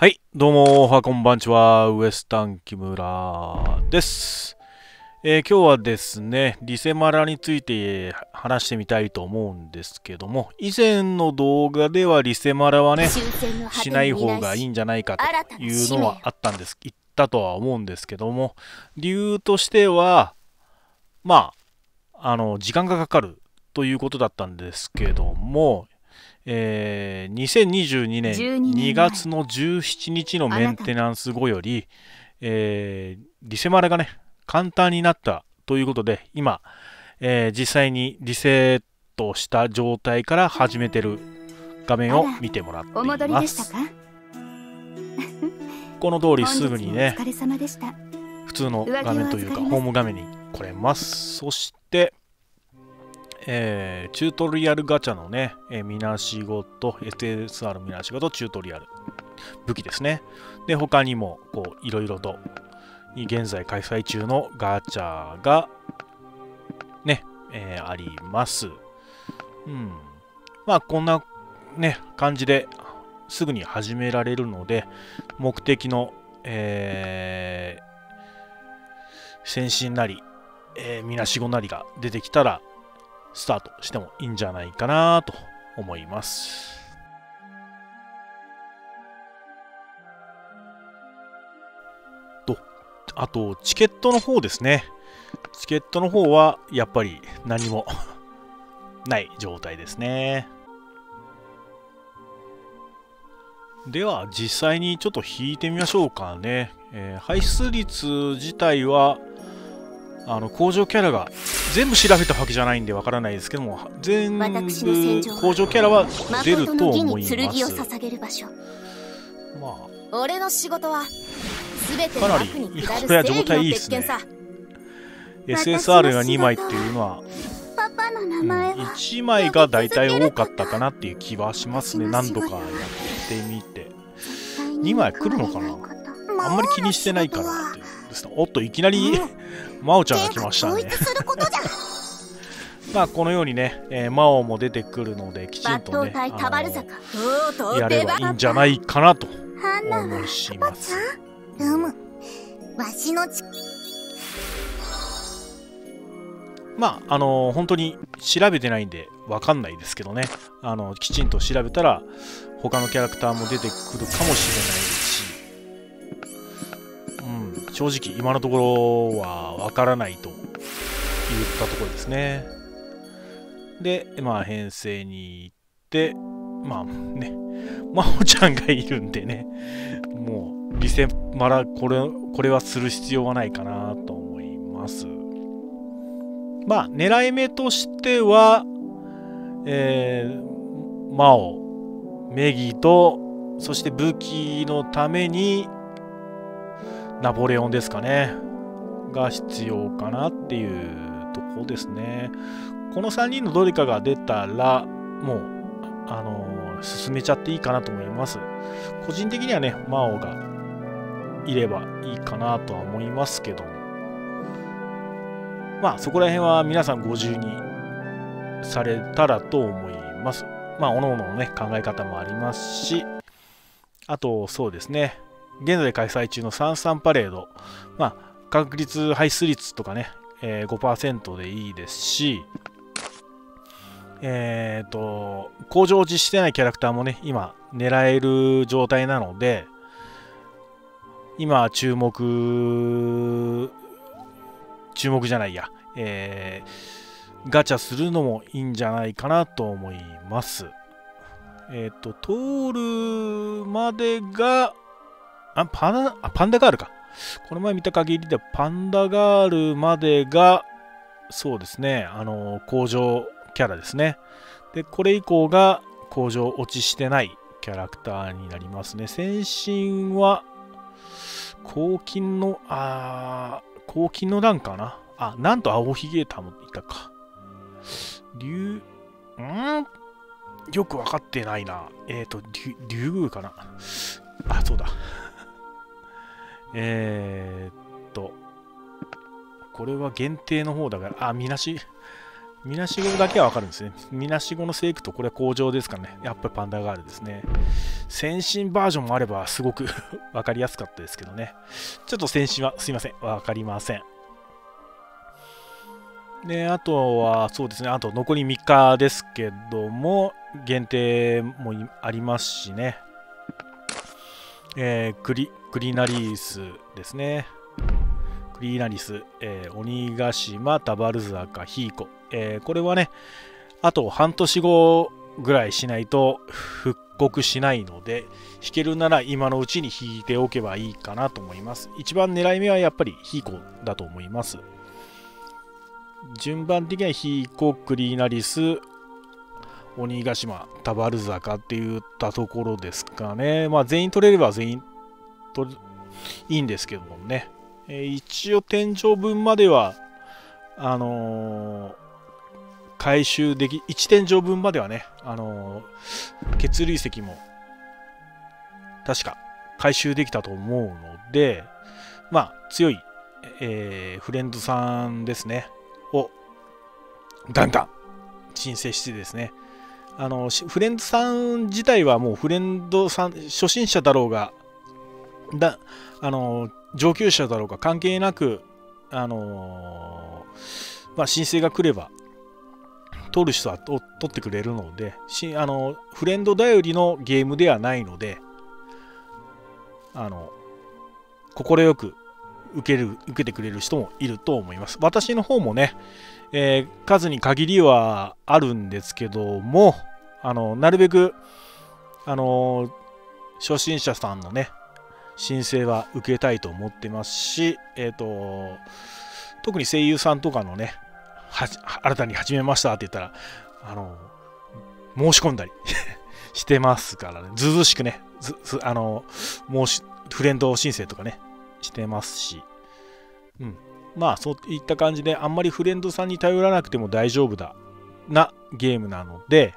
はい、どうも、おはこんばんちは、ウエスタン木村です。今日はですね、リセマラについて話してみたいと思うんですけども、以前の動画ではリセマラはね、しない方がいいんじゃないかというのはあったんです、言ったとは思うんですけども、理由としては、まあ、時間がかかるということだったんですけども、2022年2月の17日のメンテナンス後より、リセマラがね簡単になったということで、今、実際にリセットした状態から始めてる画面を見てもらっています。お戻りでしたか？この通りすぐにね普通の画面というかホーム画面に来れます。そしてチュートリアルガチャのね、みなしごと、SSR みなしごと、チュートリアル、武器ですね。で、他にも、こう、いろいろと、現在開催中のガチャが、ね、あります。うん。まあ、こんな、ね、感じですぐに始められるので、目的の、先進なり、みなしごなりが出てきたら、スタートしてもいいんじゃないかなと思います。あと、チケットの方ですね。チケットの方はやっぱり何もない状態ですね。では、実際にちょっと引いてみましょうかね。排出率自体は、工場キャラが全部調べたわけじゃないんでわからないですけども、全部工場キャラは出ると思います。まあ、俺の仕事は全ての悪に下る正義の鉄拳さ。 SSR が2枚っていうのは、1枚が大体多かったかなっていう気はしますね。何度かやってみて2枚来るのかな、あんまり気にしてないからっていう。おっと、いきなり真央ちゃんが来ましたね。まあ、このようにね、真央も出てくるので、きちんとね、やればいいんじゃないかなと思いします。まあ、本当に調べてないんでわかんないですけどね、きちんと調べたら他のキャラクターも出てくるかもしれないです。正直今のところはわからないと言ったところですね。で、まあ編成に行って、まあね、まほちゃんがいるんでね、もうリセマラ、これはする必要はないかなと思います。まあ狙い目としては、マオ、メギと、そして武器のために、ナポレオンですかね。が必要かなっていうとこですね。この3人のどれかが出たら、もう、進めちゃっていいかなと思います。個人的にはね、マオがいればいいかなとは思いますけども。まあ、そこら辺は皆さんご自由にされたらと思います。まあ、各々のね、考え方もありますし、あと、そうですね。現在開催中のサンサンパレード。まあ、確率、排出率とかね、5% でいいですし、工場落ちしてないキャラクターもね、今、狙える状態なので、今、注目じゃないや、ガチャするのもいいんじゃないかなと思います。通るまでが、パンダガールか。この前見た限りではパンダガールまでが、そうですね、工場キャラですね。で、これ以降が工場落ちしてないキャラクターになりますね。先進は、黄金の段かな。あ、なんと青ひげたもいたか。よくわかってないな。竜宮かな。あ、そうだ。これは限定の方だから、みなし、みなしごだけはわかるんですね。みなしごの聖句と、これは工場ですからね。やっぱりパンダガールですね。先進バージョンもあればすごくわかりやすかったですけどね。ちょっと先進はすいません。わかりません。で、あとはそうですね。あと残り3日ですけども、限定もありますしね。クリナリースですね。クリナリス、鬼ヶ島、田原坂、ヒーコ。これはね、あと半年後ぐらいしないと復刻しないので、弾けるなら今のうちに弾いておけばいいかなと思います。一番狙い目はやっぱりヒーコだと思います。順番的にはヒーコ、クリナリス、鬼ヶ島、田原坂っていったところですかね。まあ全員取れれば全員取るいいんですけどもね。一応天井分までは回収でき、1天井分まではね、血類石も確か回収できたと思うので、まあ強い、フレンドさんですねをガンガン申請してですね、フレンドさん自体はもうフレンドさん初心者だろうが上級者だろうか関係なく、申請が来れば取る人は取ってくれるので、フレンド頼りのゲームではないので、快く受けてくれる人もいると思います。私の方もね、数に限りはあるんですけども、なるべく、初心者さんのね申請は受けたいと思ってますし、特に声優さんとかのね、新たに始めましたって言ったら、申し込んだりしてますからね、ずうずうしくね、フレンド申請とかね、してますし、うん、まあそういった感じで、あんまりフレンドさんに頼らなくても大丈夫だなゲームなので、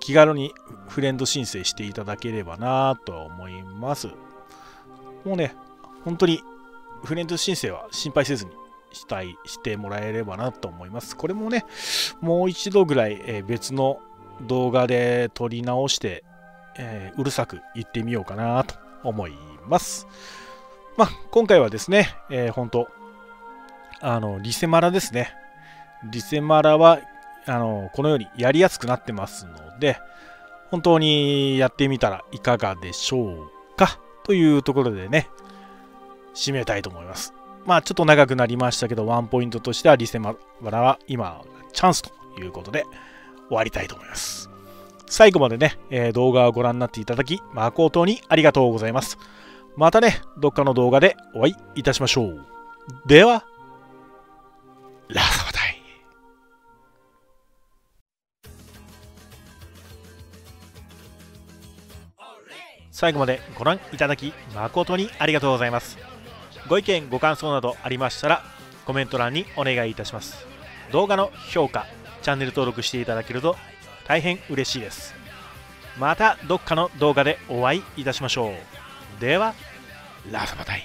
気軽にフレンド申請していただければなと思います。もうね、本当にフレンド申請は心配せずにしてもらえればなと思います。これもね、もう一度ぐらい、別の動画で撮り直して、うるさく言ってみようかなと思います。まあ、今回はですね、本当、リセマラですね。リセマラはこのようにやりやすくなってますので、本当にやってみたらいかがでしょうかというところでね、締めたいと思います。まあちょっと長くなりましたけど、ワンポイントとしてはリセマラは今チャンスということで終わりたいと思います。最後までね、動画をご覧になっていただき誠にありがとうございます。またね、どっかの動画でお会いいたしましょう。ではラストだ。最後までご覧いただき誠にありがとうございます。ご意見ご感想などありましたらコメント欄にお願いいたします。動画の評価、チャンネル登録していただけると大変嬉しいです。またどっかの動画でお会いいたしましょう。ではラスボタイ。